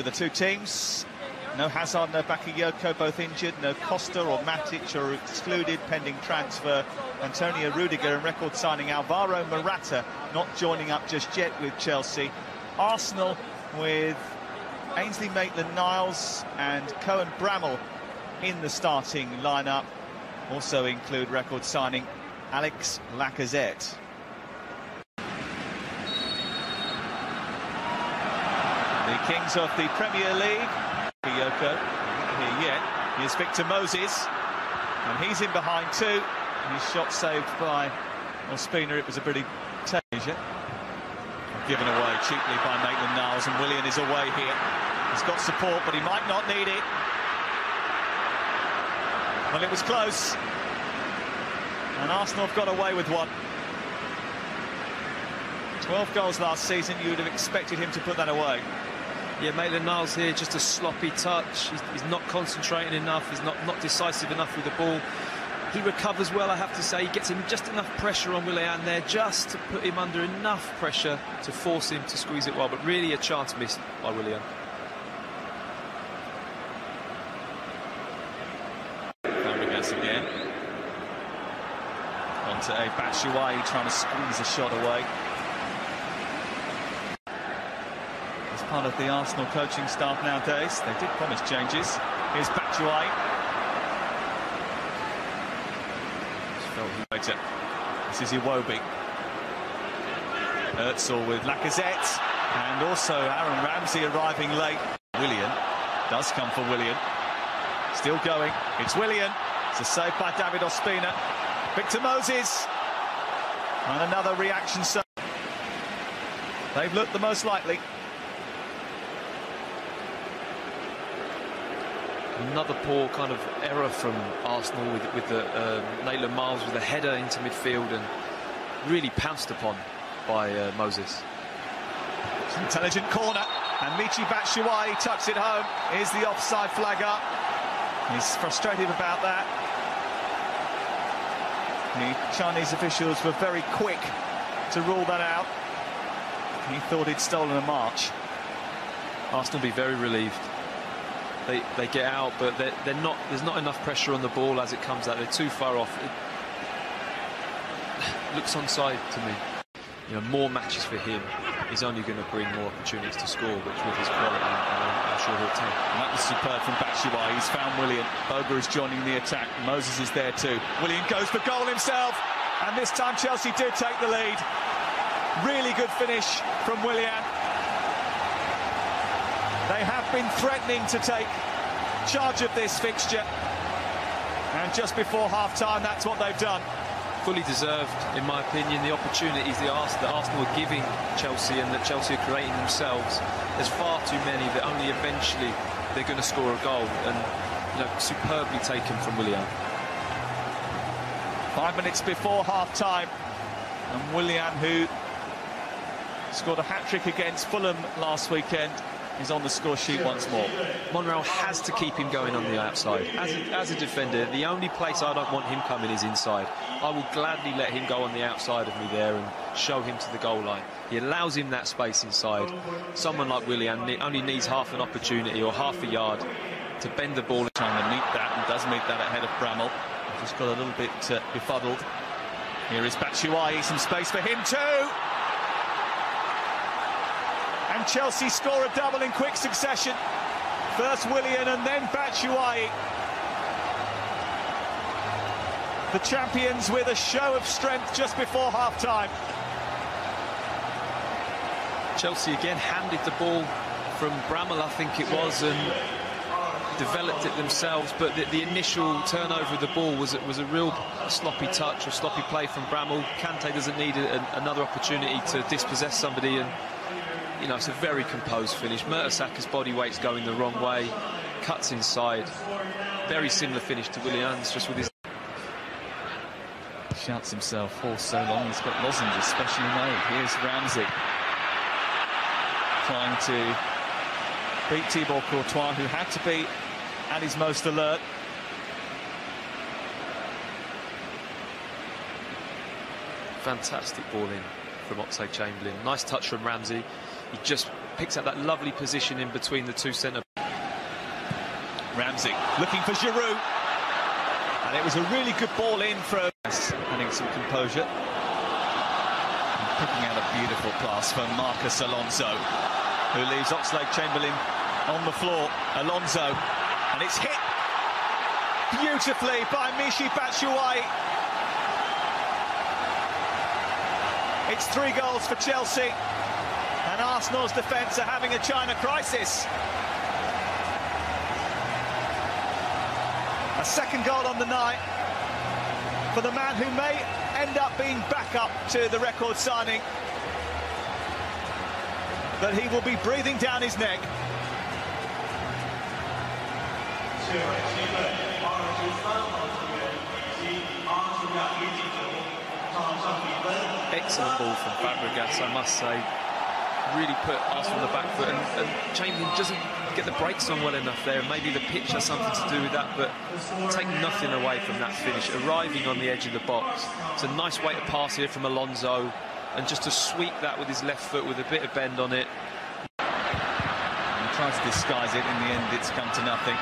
of the two teams. No Hazard, no Bakayoko, both injured. No Costa or Matic are excluded pending transfer. Antonio Rudiger and record signing Alvaro Morata not joining up just yet with Chelsea. Arsenal with Ainsley Maitland-Niles and Cohen Bramall in the starting lineup. Also include record signing Alex Lacazette. The kings of the Premier League. Bakayoko here yet. Here's Victor Moses, and he's in behind too. His shot saved by Ospina. It was a pretty taser. Given away cheaply by Maitland-Niles, and Willian is away here. He's got support, but he might not need it. Well, it was close, and Arsenal have got away with one. 12 goals last season. You would have expected him to put that away. Yeah, Maitland-Niles here, just a sloppy touch. He's not concentrating enough. He's not decisive enough with the ball. He recovers well, I have to say. He gets him just enough pressure on Willian there, just to put him under enough pressure to force him to squeeze it well, but really a chance missed by Willian. Fabregas again. Onto a Batshuayi, trying to squeeze a shot away. As part of the Arsenal coaching staff nowadays, they did promise changes. Here's Batshuayi. Later. This is Iwobi. Ertzl with Lacazette, and also Aaron Ramsey arriving late. Willian does come for Willian. Still going. It's Willian. It's a save by David Ospina. Victor Moses, and another reaction save. They've looked the most likely. Another poor kind of error from Arsenal with Maitland-Niles with a header into midfield, and really pounced upon by Moses. It's an intelligent corner, and Michy Batshuayi tucks it home. Here's the offside flag up. He's frustrated about that. The Chinese officials were very quick to rule that out. He thought he'd stolen a march. Arsenal will be very relieved. They get out, but there's not enough pressure on the ball as it comes out. They're too far off. It looks onside to me. You know, more matches for him is only going to bring more opportunities to score, which with his quality, I'm sure he'll take. And that was superb from Batshuayi. He's found Willian. Boga is joining the attack. Moses is there too. Willian goes for goal himself, and this time Chelsea do take the lead. Really good finish from Willian. They have been threatening to take charge of this fixture, and just before half-time, that's what they've done. Fully deserved, in my opinion, the opportunities that Arsenal are giving Chelsea and that Chelsea are creating themselves. There's far too many that only eventually they're going to score a goal, and you know, superbly taken from Willian. 5 minutes before half-time, and Willian, who scored a hat-trick against Fulham last weekend, he's on the score sheet once more. Monreal has to keep him going on the outside. As a defender, the only place I don't want him coming is inside. I will gladly let him go on the outside of me there and show him to the goal line. He allows him that space inside. Someone like Willian only needs half an opportunity or half a yard to bend the ball. Trying to meet that, and does meet that ahead of Bramall. Just got a little bit befuddled. Here is Batshuayi, some space for him too. And Chelsea score a double in quick succession. First Willian and then Batshuayi. The champions with a show of strength just before half-time. Chelsea again handed the ball from Bramall, I think it was, and developed it themselves, but the initial turnover of the ball was a real sloppy touch or sloppy play from Bramall. Kante doesn't need another opportunity to dispossess somebody, and you know, it's a very composed finish. Mertesacker's body weight's going the wrong way, cuts inside. Very similar finish to Willian's, just with his... Shouts himself for so long, he's got lozenges specially made. Here's Ramsey, trying to beat Thibaut Courtois, who had to be at his most alert. Fantastic ball in from Oxlade-Chamberlain. Nice touch from Ramsey. He just picks up that lovely position in between the two centre. Ramsey looking for Giroud. And it was a really good ball in from having some composure. And picking out a beautiful pass for Marcos Alonso, who leaves Oxlade-Chamberlain on the floor. Alonso, and it's hit beautifully by Michy Batshuayi. It's 3 goals for Chelsea, and Arsenal's defence are having a China crisis. A 2nd goal on the night for the man who may end up being backup to the record signing that he will be breathing down his neck. Excellent ball from Fabregas, I must say. Really put Arsenal on the back foot, and Chamberlain doesn't get the brakes on well enough there. Maybe the pitch has something to do with that, but take nothing away from that finish. Arriving on the edge of the box, it's a nice way to pass here from Alonso, and just to sweep that with his left foot with a bit of bend on it. And tries to disguise it, in the end it's come to nothing.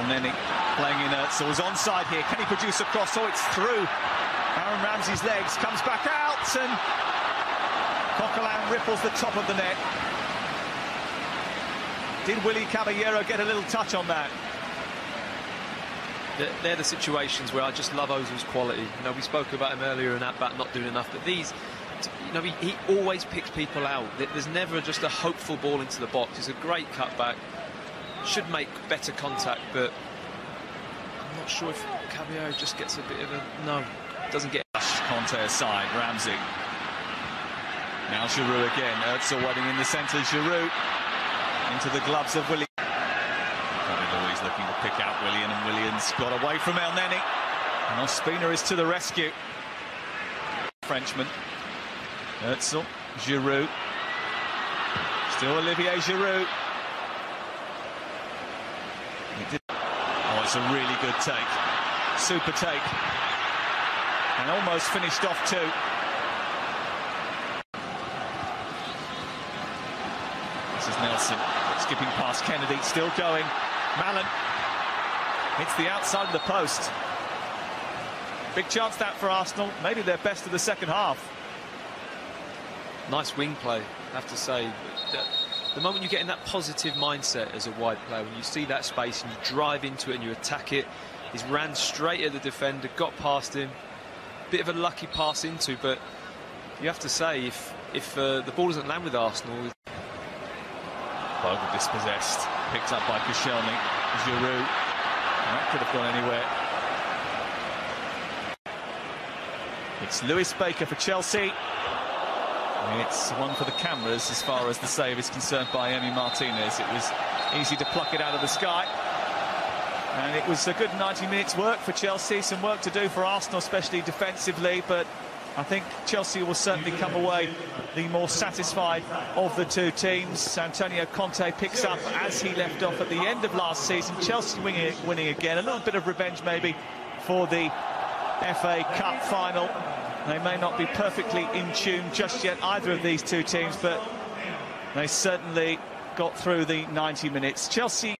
Elneny playing inert, so he's onside here. Can he produce a cross? Oh, it's through Aaron Ramsey's legs, comes back out, and Pocalan ripples the top of the net. Did Willy Caballero get a little touch on that? They're the situations where I just love Ozil's quality. You know, we spoke about him earlier in that bat not doing enough, but these, you know, he always picks people out. There's never just a hopeful ball into the box. It's a great cutback. Should make better contact, but I'm not sure if Caballero just gets a bit of a... No, doesn't get... Conte aside, Ramsey. Now Giroud again, Ertzel waiting in the centre, Giroud into the gloves of Willian. David always looking to pick out Willian, and Willian's got away from Elneny. And Ospina is to the rescue. Frenchman, Ertzel, Giroud, still Olivier Giroud. Oh, it's a really good take, super take. And almost finished off too. This is Nelson, skipping past Kennedy, still going. Mallon hits the outside of the post. Big chance that for Arsenal, maybe their best of the 2nd half. Nice wing play, I have to say. The moment you get in that positive mindset as a wide player, when you see that space and you drive into it and you attack it, he's ran straight at the defender, got past him. Bit of a lucky pass into, but you have to say, if the ball doesn't land with Arsenal... Boga dispossessed, picked up by Koscielny, Giroud, and that could have gone anywhere. It's Lewis Baker for Chelsea. It's one for the cameras as far as the save is concerned by Emi Martinez. It was easy to pluck it out of the sky. And it was a good 90 minutes work for Chelsea, some work to do for Arsenal, especially defensively, but I think Chelsea will certainly come away the more satisfied of the two teams. Antonio Conte picks up as he left off at the end of last season. Chelsea winning again. A little bit of revenge maybe for the FA Cup final. They may not be perfectly in tune just yet, either of these two teams, but they certainly got through the 90 minutes. Chelsea...